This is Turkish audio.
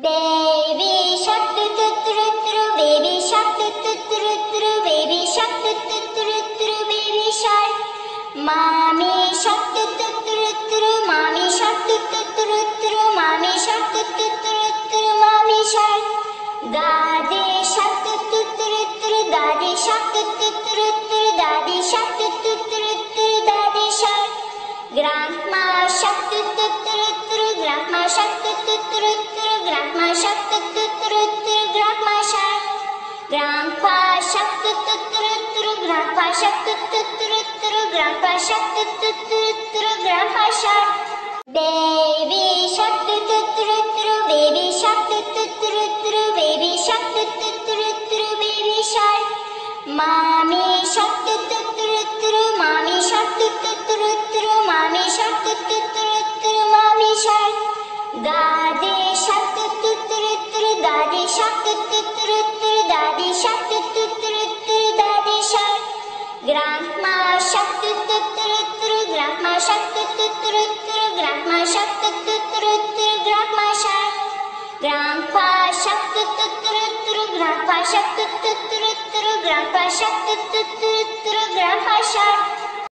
Baby shark do do do do, baby shark do do do do, baby shark do do do do, baby shark. Mommy shark do do do do, mommy shark do do do do, mommy shark do do do do, mommy shark. Daddy shark do do do do, daddy shark do do do do, daddy shark do do do do, daddy shark. Grandma shark do do do do, grandma shark do do do do. Grandma shark, do do do do, grandma shark. Grandpa shark, do do do do, grandpa shark, do do do do, grandpa shark, do do do do, grandpa shark. Baby shark, do do do do, baby shark, do do do do, baby shark, do do do do, baby shark. Mommy shark, do do do do, mommy shark, do do do do, mommy shark, do do do do, mommy shark. Daddy shark. Daddy shark, do do do do, daddy shark, do do do do, daddy shark. Grandma shark, do do do do, grandma shark, do do do do, grandma shark, do do do do, grandma shark. Grandpa shark, do do do do, grandpa shark, do do do do, grandpa shark, do do do do, grandpa shark.